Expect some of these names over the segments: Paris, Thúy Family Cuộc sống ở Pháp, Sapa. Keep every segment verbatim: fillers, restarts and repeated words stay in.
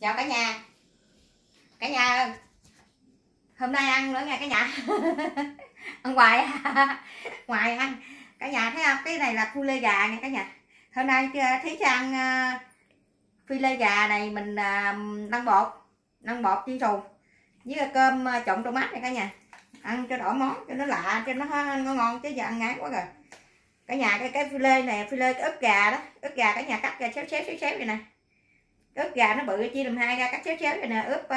Chào cả nhà. Cả nhà hôm nay ăn nữa nha cả nhà. Ăn hoài à. Hoài ăn. Cả nhà thấy không? Cái này là phu lê gà nha cả nhà. Hôm nay Thúy cho ăn uh, phi lê gà này mình uh, lăn bột, lăn bột chiên xù với cơm uh, trộn tomat này cả nhà. Ăn cho đổi món cho nó lạ, cho nó ngon ngon chứ giờ ăn ngán quá rồi. Cả nhà cái cái phi lê này, phi lê cái ức gà đó, ức gà cả nhà cắt ra xéo xéo xéo xéo vậy nè. Ướp gà nó bự chia làm hai ra cắt chéo chéo rồi nè, ướp uh,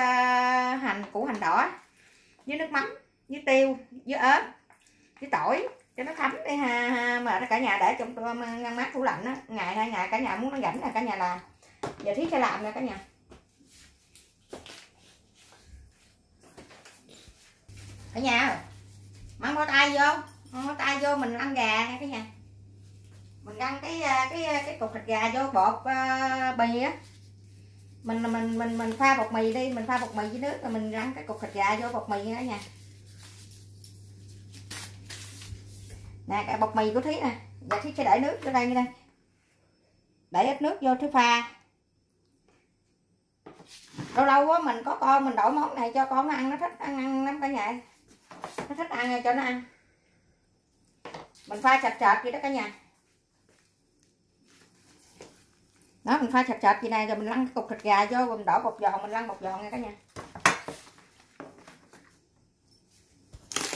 hành củ hành đỏ với nước mắm với tiêu với ớt với tỏi cho nó thấm đi ha, ha. Mà nó cả nhà để trong ngăn mát tủ lạnh á, ngày hai ngày cả nhà muốn nó rảnh là cả nhà làm. Giờ Thúy sẽ làm nè cả nhà. Cả nhà mang bó tay vô, mang bó tay vô mình ăn gà nha cả nhà. Mình ăn cái cái cái cục thịt gà vô bột uh, bì á. Mình mình mình mình pha bột mì đi, mình pha bột mì với nước rồi mình rang cái cục thịt gà vô bột mì nữa nha. Nè cái bột mì của Thúy nè, giờ Thúy sẽ để nước vô đây như đây. Để ít nước vô Thúy pha. Lâu lâu quá mình có con mình đổi món này cho con nó ăn, nó thích ăn ăn lắm cả nhà. Nó thích ăn cho nó ăn. Mình pha sạch sệt vậy đó cả nhà. Đó, mình pha sạch sạch như này rồi mình lăn cục thịt gà vô, mình đổ bột giòn, mình lăn bột giòn nha cả nhà.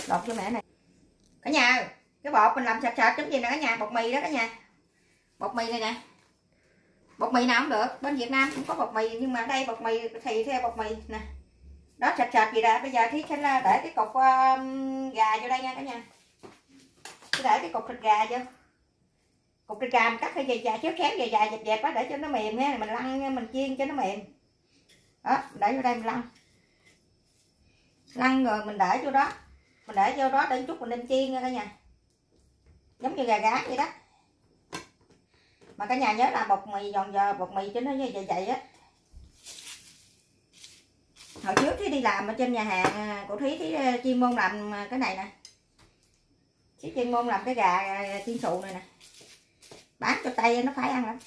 Lột cho mẹ này. Cả nhà, cái bột mình làm sạch sạch giống gì nè cả nhà, bột mì đó cả nhà. Bột mì này nè. Bột mì nào cũng được, bên Việt Nam cũng có bột mì nhưng mà ở đây bột mì thì theo bột mì nè. Đó sạch sạch vậy đó, bây giờ Thúy sẽ để cái cục uh, gà vô đây nha cả nhà. Để cái cục thịt gà vô. Cục thịt gà mình cắt hơi dài dài chéo chéo dài dài dẹp dẹp đó để cho nó mềm nha, mình lăn mình chiên cho nó mềm. Đó, để vô đây mình lăn. Lăn rồi mình để vô đó. Mình để vô đó để chút mình đem chiên nha cả nhà. Giống như gà gá vậy đó. Mà cả nhà nhớ là bột mì giòn giòn, bột mì cho nó như vậy vậy á. Hồi trước Thúy đi làm ở trên nhà hàng của Thúy, Thúy chuyên môn làm cái này nè. Thúy chuyên môn làm cái gà chiên xù này nè. Bán cho Tây nó phải ăn lắm.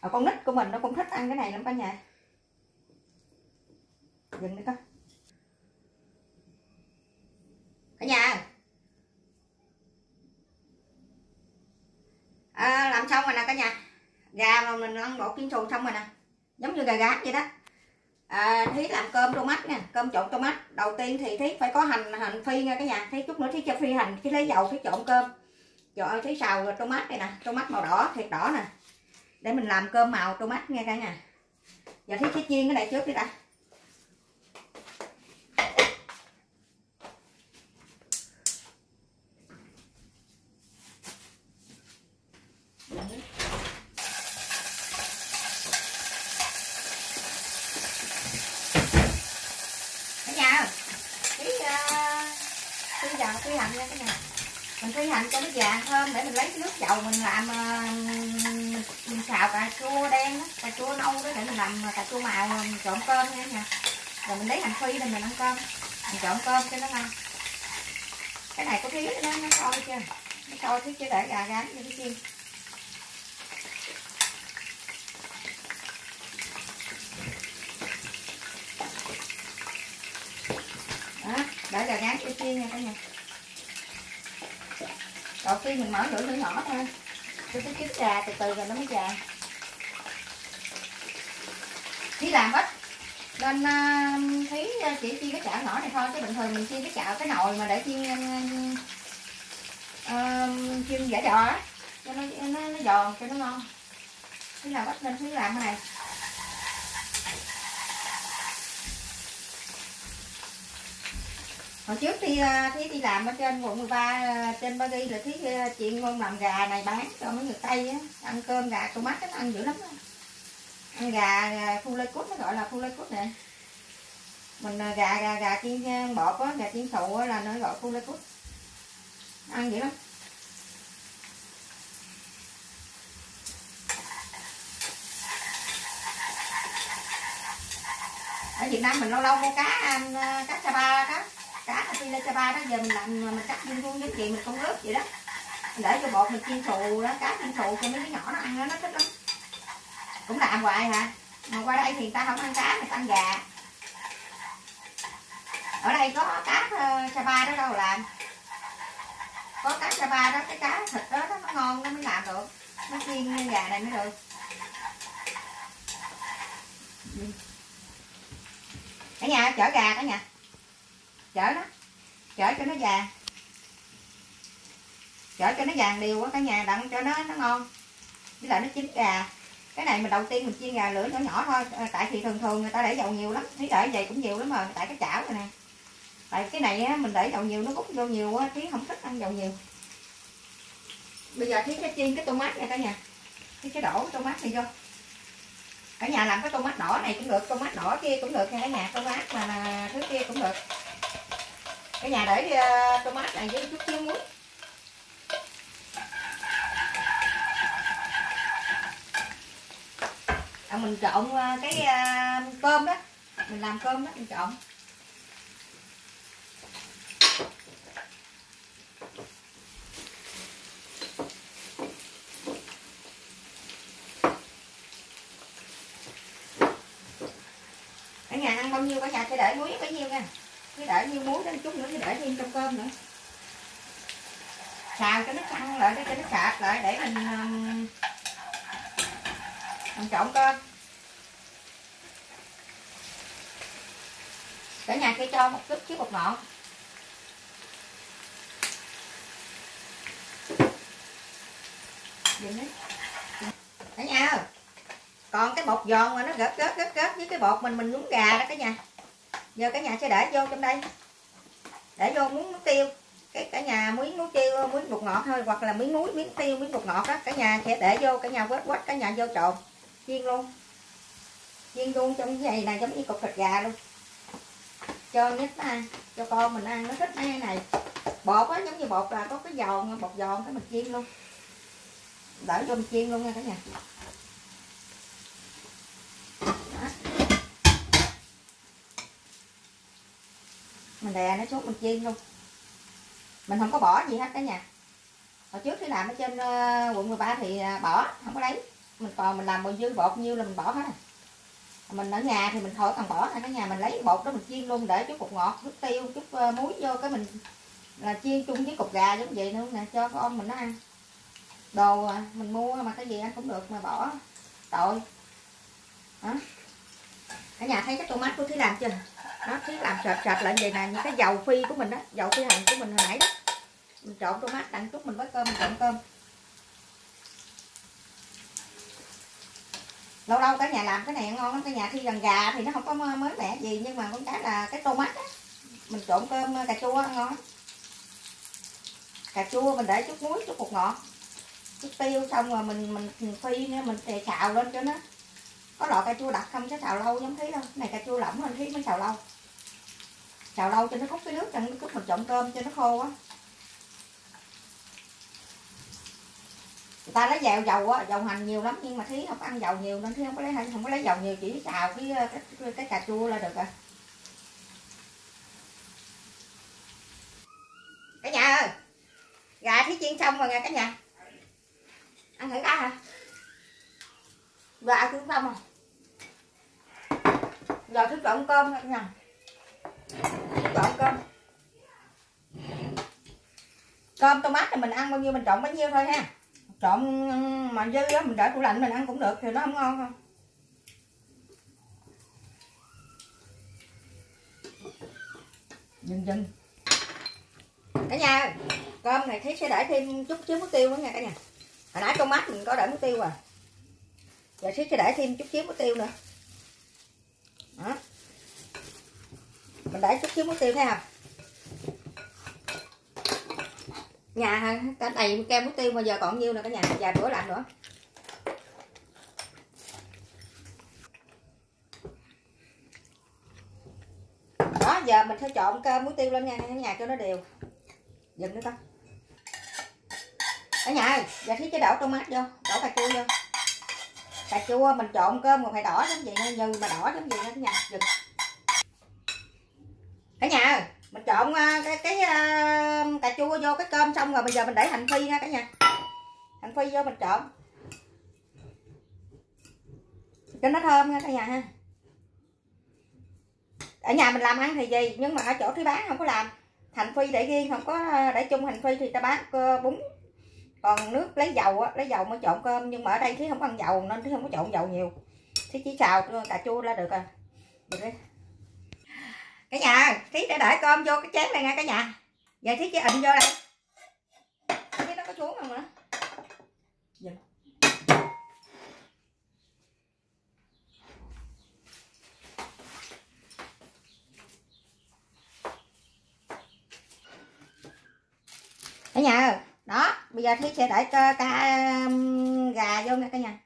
Ở con nít của mình nó cũng thích ăn cái này lắm cả nhà. Dừng đi coi. Cả nhà. À, làm xong rồi nè cả nhà. Gà mà mình ăn bột chiên xù xong rồi nè. Giống như gà gác vậy đó. À, Thúy làm cơm tomat nha, cơm trộn tomat. Đầu tiên thì Thúy phải có hành hành phi nha cả nhà. Thúy chút nữa Thúy cho phi hành, Thúy lấy dầu Thúy trộn cơm. Trời ơi, Thúy xào tomat này nè, tomat màu đỏ, thiệt đỏ nè. Để mình làm cơm màu tomat nghe cả nhà. Giờ Thúy sẽ chiên cái này trước đi đã. Cả nhà, Thúy uh, dầu Thúy hành nha cả nhà. Mình phi hành cho nó vàng thơm để mình lấy cái nước dầu mình làm uh, mình xào cà chua đen đó, cà chua nâu đó để mình làm cà chua màu mình trộn cơm nha nha. Rồi mình lấy hành phi để mình ăn cơm, mình trộn cơm cho nó ngon. Cái này có Thúy nó nó sôi chưa? Nó sôi Thúy sẽ để gà rán như cái chiên. Để gà rán cho chiên nha cả nhà. Đầu tiên mình mở lửa nhỏ thôi. Cho cái trứng gà từ từ rồi nó mới già. Thúy làm ít nên Thúy chỉ chiên cái chảo nhỏ này thôi, chứ bình thường mình chiên cái chảo cái nồi mà để chiên uh, chiên giả giò á cho nó nó nó giòn cho nó ngon. Thúy làm ít nên Thúy làm cái này. Hồi trước thì Thúy đi làm ở trên quận mười ba trên Paris là Thúy chuyên môn làm gà này bán cho mấy người Tây á, ăn cơm gà tomat nó ăn dữ lắm á. Ăn gà phu lê cút, nó gọi là phu lê cút nè. Mình gà gà gà chiên bột á, gà chiên xù á là nó gọi phu lê cút. Ăn dữ lắm. Ở Việt Nam mình lâu lâu mua cá ăn cá cha ba đó. Cá phi lê cha ba đó, giờ mình làm mình cắt viên vuông giống chị mình không ướp vậy đó, mình để cho bột mình chiên xù đó, cá chiên xù cho mấy đứa nhỏ nó ăn đó, nó thích lắm. cũng làm hoài hả? Mà qua đây thì ta không ăn cá, người ta ăn gà. Ở đây có cá uh, Sapa đó đâu làm. Có cá Sapa đó, cái cá thịt đó, đó nó ngon nó mới làm được. Nó chiên như gà này mới được. Cả nhà chở gà cả nhà. Chở nó. Chở cho nó già. Chở cho nó vàng đều quá cả nhà, đặng cho nó nó ngon. Với lại nó chín gà. Cái này mình đầu tiên mình chiên gà lửa nhỏ nhỏ thôi, tại vì thường thường người ta để dầu nhiều lắm, thí để vậy cũng nhiều lắm rồi, tại cái chảo này nè. Tại cái này á, mình để dầu nhiều nó hút vô nhiều á, thí không thích ăn dầu nhiều. Bây giờ thí cái chiên cái tô mát này cả nhà. Thí cái đổ cái tô mát này vô. Cả nhà làm cái tô mát đỏ này cũng được, tô mát đỏ kia cũng được nha cả nhà, tô mát mà thứ kia cũng được. Cả nhà để tô mát này với chút xíu muối. Mình trộn cái cơm đó, mình làm cơm đó, mình trộn cả nhà ăn bao nhiêu cả nhà sẽ để muối bấy nhiêu nha, cứ để nhiêu muối đến chút nữa thì để thêm trong cơm nữa, xào cho nó căng lại, để cho nó sạch lại để mình mình trộn cơm. Cả nhà kia cho một chút chứ bột ngọt. Cả nhà ơi, còn cái bột giòn mà nó gớt gớt gớt gớt với cái bột mình mình nhúng gà đó cả nhà. Giờ cả nhà sẽ để vô trong đây. Để vô muỗng muối tiêu. Cái cả nhà miếng muối tiêu, miếng bột ngọt thôi, hoặc là miếng muối, miếng tiêu, miếng bột ngọt đó, cả nhà sẽ để vô, cả nhà quết quết, cả nhà vô trộn. Chiên luôn. Chiên luôn trong cái này nè, giống như cục thịt gà luôn. Cho nhất nó ăn, cho con mình ăn nó thích cái này. Bột á, giống như bột là có cái giòn, bột giòn cái mình chiên luôn. Để vô mình chiên luôn nha cả nhà. Đó. Mình đè nó xuống mình chiên luôn. Mình không có bỏ gì hết cả nhà. Hồi trước khi làm ở trên quận mười ba thì bỏ, không có lấy. Mình còn mình làm bột dư bột nhiêu là mình bỏ hết à. Mình ở nhà thì mình khỏi cần bỏ cả nhà, mình lấy bột đó mình chiên luôn, để chút bột ngọt, chút tiêu, chút muối vô cái mình là chiên chung với cục gà giống vậy luôn nè, cho con mình nó ăn. Đồ mình mua mà cái gì ăn cũng được mà bỏ tội. Đó. Cả nhà thấy cái tô mát của Thúy làm chưa? Nó Thúy làm sệt sệt lại vậy nè, những cái dầu phi của mình đó, dầu phi hành của mình hồi nãy đó. Mình trộn tô mát đặng chút mình với cơm, mình trộn cơm. Lâu lâu cả nhà làm cái này ngon lắm, cả nhà thi gần gà thì nó không có mới mẻ gì, nhưng mà con cái là cái tô mát á, mình trộn cơm cà chua ngon lắm. Cà chua mình để chút muối, chút bột ngọt, chút tiêu, xong rồi mình mình, mình phi nữa, mình xào lên cho nó. Có loại cà chua đặc không chứ xào lâu giống Thúy đâu, này cà chua lỏng hơn Thúy mới xào lâu. Xào lâu cho nó hút cái nước, cho nó cút mình trộn cơm cho nó khô á. Người ta lấy dầu dầu á, dầu hành nhiều lắm, nhưng mà Thúy không ăn dầu nhiều nên Thúy không có lấy không có lấy dầu nhiều, chỉ xào cái cái, cái cà chua là được rồi. Cả nhà ơi, gà Thúy chiên xong rồi nha cả nhà. Ăn thử cá hả? Gà cũng xong rồi. Giờ Thúy trộn cơm nha cả nhà. Trộn cơm. Cơm tomat thì mình ăn bao nhiêu mình trộn bấy nhiêu thôi ha. Trộn mà dư á mình để tủ lạnh mình ăn cũng được, thì nó không ngon không. Dừng dừng. Cả nhà ơi, cơm này Thúy sẽ để thêm chút xíu muối tiêu nữa nha cả nhà. Hồi nãy tô mát mình có để muối tiêu à. Giờ Thúy sẽ để thêm chút xíu muối tiêu nữa. Đó. Mình để chút xíu muối tiêu thấy không? Nhà cái này kem muối tiêu mà giờ còn nhiêu nè cả nhà, vài bữa làm nữa. Đó, giờ mình sẽ trộn cơm muối tiêu lên nha cả nhà cho nó đều. Dừng nữa con. Cả nhà ơi, giờ Thúy chế đổ tomat vô, đổ cà chua vô. Cà chua mình trộn cơm mà phải đỏ giống vậy nên dừng mà đỏ giống vậy nha cả nhà, dừng. Cả nhà ơi, mình trộn cái cái uh, cà chua vô cái cơm xong rồi, bây giờ mình để hành phi nha cả nhà. Hành phi vô mình trộn. cho nó thơm nha cả nhà ha. Ở nhà mình làm ăn thì gì, nhưng mà ở chỗ Thúy bán không có làm hành phi để riêng, không có để chung hành phi thì ta bán bún, còn nước lấy dầu á, lấy dầu mới trộn cơm. Nhưng mà ở đây Thúy không ăn dầu nên Thúy không có trộn dầu nhiều, Thúy chỉ xào cà chua là được rồi. Được đi cả nhà, Thúy đã để cơm vô cái chén này nha cả nhà. Giờ Thúy chỉ ịn vô đây, Thúy nó có xuống không nữa. Dừng. Cả nhà, đó, bây giờ Thúy sẽ để ca gà vô nha cả nhà.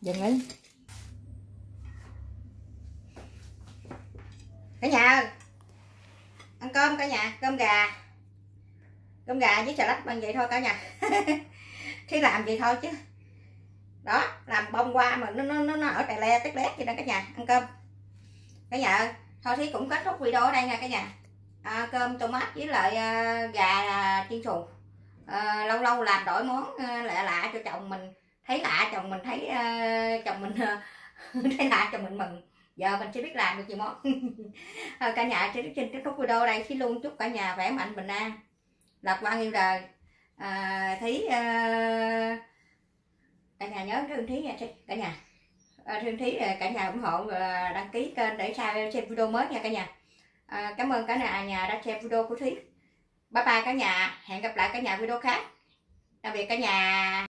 Dừng đi. Cả nhà ơi, ăn cơm cả nhà, cơm gà, cơm gà với xà lách bằng vậy thôi cả nhà. Khi làm vậy thôi chứ đó, làm bông qua mà nó nó nó ở tè le tét lét vậy đó cả nhà. Ăn cơm cả nhà ơi, thôi thì cũng kết thúc video ở đây nha cả nhà. À, cơm tô mát với lại uh, gà chiên xù. À, lâu lâu làm đổi món uh, lạ lạ cho chồng mình thấy lạ, chồng mình thấy uh, chồng mình uh, thấy lạ, chồng mình mừng. Giờ mình chưa biết làm được gì món. Cả nhà, trên trên kết thúc video đây, Thúy luôn chúc cả nhà khỏe mạnh, bình an, lạc quan yêu đời. À, Thúy à, cả nhà nhớ thương Thúy nha cả nhà. À, thương Thúy cả nhà ủng hộ và đăng ký kênh để sao xem video mới nha cả nhà. À, cảm ơn cả nhà nhà đã xem video của Thúy. Bye bye cả nhà, hẹn gặp lại cả nhà video khác. Tạm biệt cả nhà.